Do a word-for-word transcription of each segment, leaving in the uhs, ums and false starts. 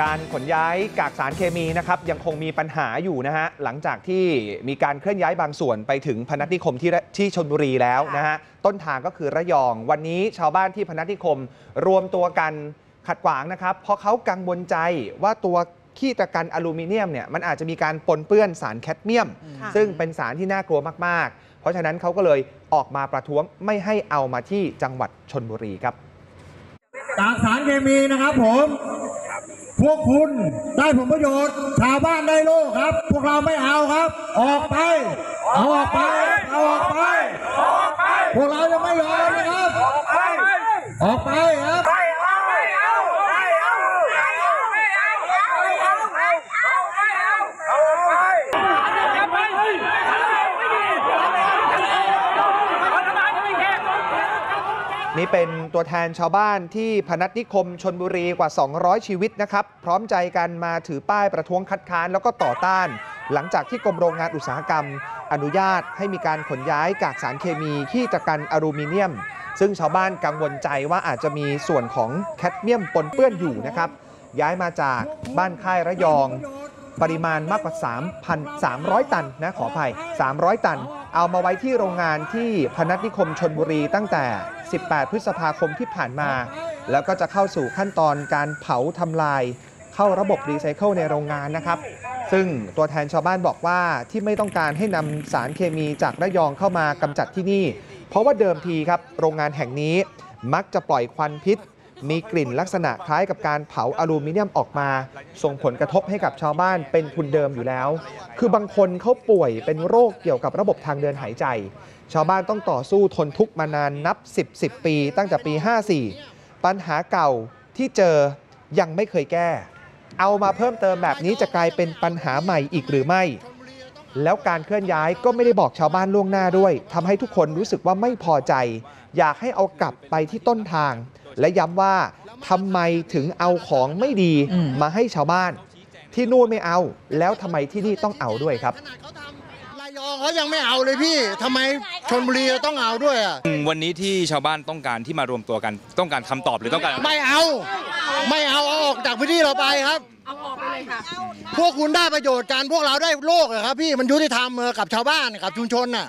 การขนย้ายกากสารเคมีนะครับยังคงมีปัญหาอยู่นะฮะหลังจากที่มีการเคลื่อนย้ายบางส่วนไปถึงพนัสนิคมที่ที่ชลบุรีแล้วนะฮะต้นทางก็คือระยองวันนี้ชาวบ้านที่พนัสนิคมรวมตัวกันขัดขวางนะครับเพราะเขากังวลใจว่าตัวขี้ตะกันอลูมิเนียมเนี่ยมันอาจจะมีการปนเปื้อนสารแคดเมียมซึ่งเป็นสารที่น่ากลัวมากๆเพราะฉะนั้นเขาก็เลยออกมาประท้วงไม่ให้เอามาที่จังหวัดชลบุรีครับกากสารเคมีนะครับผมพวกคุณได้ผลประโยชน์ชาวบ้านได้โลกครับพวกเราไม่เอาครับออกไปเอาออกไปเอาออกไปพวกเราจะไม่ยอมนะครับออกไปออกไปครับนี่เป็นตัวแทนชาวบ้านที่พนัสนิคมชลบุรีกว่าสองร้อยชีวิตนะครับพร้อมใจกันมาถือป้ายประท้วงคัดค้านแล้วก็ต่อต้านหลังจากที่กรมโรงงานอุตสาหกรรมอนุญาตให้มีการขนย้ายกากสารเคมีขี้ตะกันอลูมิเนียมซึ่งชาวบ้านกังวลใจว่าอาจจะมีส่วนของแคดเมียมปนเปื้อนอยู่นะครับย้ายมาจากบ้านค่ายระยองปริมาณมากกว่า สามพันสามร้อย ตันนะขออภัยสามร้อยตันเอามาไว้ที่โรงงานที่พนัสนิคมชลบุรีตั้งแต่สิบแปดพฤษภาคมที่ผ่านมาแล้วก็จะเข้าสู่ขั้นตอนการเผาทำลายเข้าระบบรีไซเคิลในโรงงานนะครับซึ่งตัวแทนชาวบ้านบอกว่าที่ไม่ต้องการให้นำสารเคมีจากระยองเข้ามากำจัดที่นี่เพราะว่าเดิมทีครับโรงงานแห่งนี้มักจะปล่อยควันพิษมีกลิ่นลักษณะคล้ายกับการเผาอลูมิเนียมออกมาส่งผลกระทบให้กับชาวบ้านเป็นทุนเดิมอยู่แล้วคือบางคนเขาป่วยเป็นโรคเกี่ยวกับระบบทางเดินหายใจชาวบ้านต้องต่อสู้ทนทุกข์มานานนับ สิบ สิบ ปีตั้งแต่ปี ห้าสี่ ปัญหาเก่าที่เจอยังไม่เคยแก้เอามาเพิ่มเติมแบบนี้จะกลายเป็นปัญหาใหม่อีกหรือไม่แล้วการเคลื่อนย้ายก็ไม่ได้บอกชาวบ้านล่วงหน้าด้วยทำให้ทุกคนรู้สึกว่าไม่พอใจอยากให้เอากลับไปที่ต้นทางและย้ำว่าทำไมถึงเอาของไม่ดีมาให้ชาวบ้านที่นู่นไม่เอาแล้วทำไมที่นี่ต้องเอาด้วยครับระยองเขายังไม่เอาเลยพี่ทำไมชลบุรีต้องเอาด้วยอ่ะวันนี้ที่ชาวบ้านต้องการที่มารวมตัวกันต้องการคำตอบหรือต้องการไม่เอาไม่เอาเอาออกจากพื้นที่เราไปครับเอาออกไปเลยค่ะพวกคุณได้ประโยชน์การพวกเราได้โลกเหรอครับพี่มันยุติธรรมกับชาวบ้านกับชุมชนน่ะ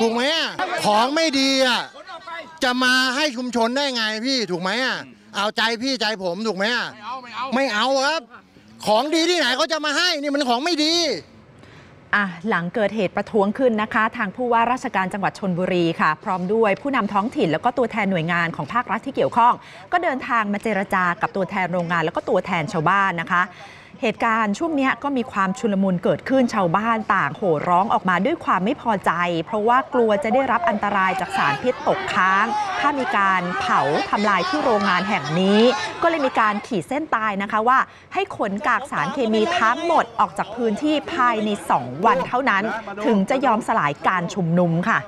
ถูกไหมอ่ะของไม่ดีอ่ะจะมาให้ชุมชนได้ไงพี่ถูกไหมอ่ะเอาใจพี่ใจผมถูกไหมอ่ะไม่เอาไม่เอาไม่เอาครับของดีที่ไหนเขาจะมาให้นี่มันของไม่ดีอ่ะหลังเกิดเหตุประท้วงขึ้นนะคะทางผู้ว่าราชการจังหวัดชลบุรีค่ะพร้อมด้วยผู้นำท้องถิ่นแล้วก็ตัวแทนหน่วยงานของภาครัฐที่เกี่ยวข้องก็เดินทางมาเจรจากับตัวแทนโรงงานแล้วก็ตัวแทนชาวบ้านนะคะเหตุการณ์ช่วงนี้ก็มีความชุลมุนเกิดขึ้นชาวบ้านต่างโห่ร้องออกมาด้วยความไม่พอใจเพราะว่ากลัวจะได้รับอันตรายจากสารพิษตกค้างถ้ามีการเผาทำลายที่โรงงานแห่งนี้ก็เลยมีการขีดเส้นตายนะคะว่าให้ขนกากสารเคมีทั้งหมดออกจากพื้นที่ภายในสองวันเท่านั้นถึงจะยอมสลายการชุมนุมค่ะ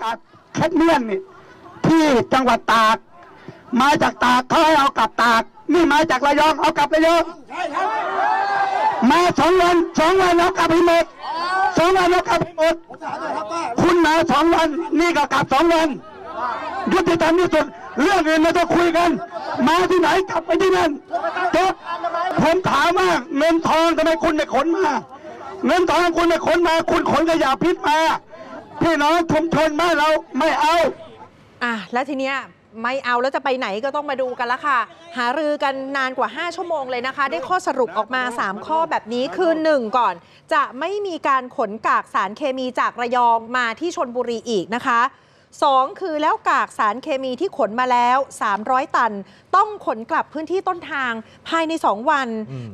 กากแคดเมียมที่จังหวัดตากมาจากตากเขาให้เอากลับตากนี่มาจากระยองเอากลับระยองมาสองวันสองวันเอากลับไปหมดสองวันเอากลับไปหมดคุณมาสองวันนี่ก็กลับสองวันยุติธรรมที่สุดเรื่องอื่นเราจะคุยกันมาที่ไหนกลับไปที่นั่นจบผมถามว่าเงินทองทำไมคุณไม่ขนมาเงินทองคุณไม่ขนมาคุณขนขยะพิษมาพี่น้องชุมชนบ้านเราไม่เอาอ่ะแล้วทีเนี้ยไม่เอาแล้วจะไปไหนก็ต้องมาดูกันละค่ะหารือกันนานกว่าห้าชั่วโมงเลยนะคะได้ข้อสรุปออกมาสามข้อแบบนี้คือหนึ่งก่อนจะไม่มีการขนกากสารเคมีจากระยองมาที่ชลบุรีอีกนะคะสองคือแล้วกากสารเคมีที่ขนมาแล้วสามร้อยตันต้องขนกลับพื้นที่ต้นทางภายในสองวัน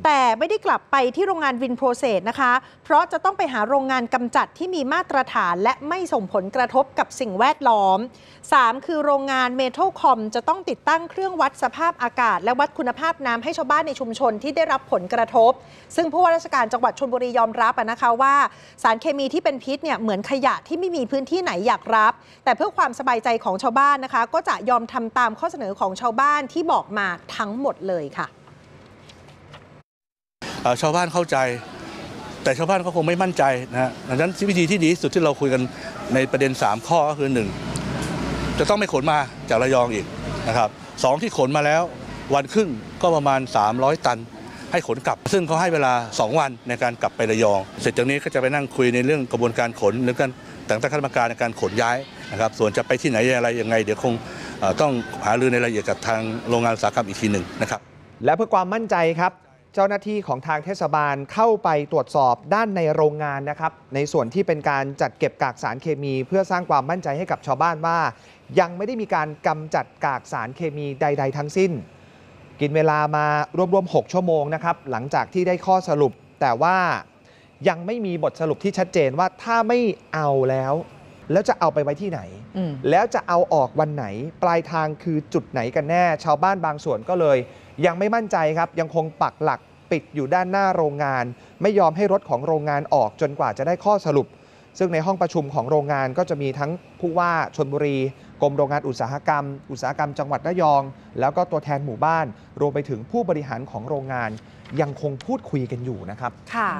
แต่ไม่ได้กลับไปที่โรงงานวินโปรเซสนะคะเพราะจะต้องไปหาโรงงานกำจัดที่มีมาตรฐานและไม่ส่งผลกระทบกับสิ่งแวดล้อมสามคือโรงงานเมทัลคอมจะต้องติดตั้งเครื่องวัดสภาพอากาศและวัดคุณภาพน้ำให้ชาวบ้านในชุมชนที่ได้รับผลกระทบซึ่งผู้ว่าราชการจังหวัดชลบุรียอมรับนะคะว่าสารเคมีที่เป็นพิษเนี่ยเหมือนขยะที่ไม่มีพื้นที่ไหนอยากรับแต่เพื่อความสบายใจของชาวบ้านนะคะก็จะยอมทำตามข้อเสนอของชาวบ้านที่บอกมาทั้งหมดเลยค่ะชาวบ้านเข้าใจแต่ชาวบ้านก็คงไม่มั่นใจนะฮะดังนั้นวิธีที่ดีที่สุดที่เราคุยกันในประเด็นสามข้อก็คือหนึ่งจะต้องไม่ขนมาจากระยองอีกนะครับสองที่ขนมาแล้ววันครึ่งก็ ก็ประมาณสามร้อยตันให้ขนกลับซึ่งเขาให้เวลาสองวันในการกลับไประยองเสร็จจากนี้ก็จะไปนั่งคุยในเรื่องกระบวนการขนหรือการแต่งตั้งคณะกรรมการในการขนย้ายนะครับส่วนจะไปที่ไหนอะไรยังไงเดี๋ยวคงต้องหารือในรายละเอียดกับทางโรงงานอุตสาหกรรมอีกทีหนึ่งนะครับและเพื่อความมั่นใจครับเจ้าหน้าที่ของทางเทศบาลเข้าไปตรวจสอบด้านในโรงงานนะครับในส่วนที่เป็นการจัดเก็บกากสารเคมีเพื่อสร้างความมั่นใจให้กับชาวบ้านว่ายังไม่ได้มีการกำจัดกากสารเคมีใดๆทั้งสิ้นกินเวลามารวมๆหกชั่วโมงนะครับหลังจากที่ได้ข้อสรุปแต่ว่ายังไม่มีบทสรุปที่ชัดเจนว่าถ้าไม่เอาแล้วแล้วจะเอาไปไว้ที่ไหนแล้วจะเอาออกวันไหนปลายทางคือจุดไหนกันแน่ชาวบ้านบางส่วนก็เลยยังไม่มั่นใจครับยังคงปักหลักปิดอยู่ด้านหน้าโรงงานไม่ยอมให้รถของโรงงานออกจนกว่าจะได้ข้อสรุปซึ่งในห้องประชุมของโรงงานก็จะมีทั้งผู้ว่าชลบุรีกรมโรงงานอุตสาหกรรมอุตสาหกรรมจังหวัดระยองแล้วก็ตัวแทนหมู่บ้านรวมไปถึงผู้บริหารของโรงงานยังคงพูดคุยกันอยู่นะครับค่ะ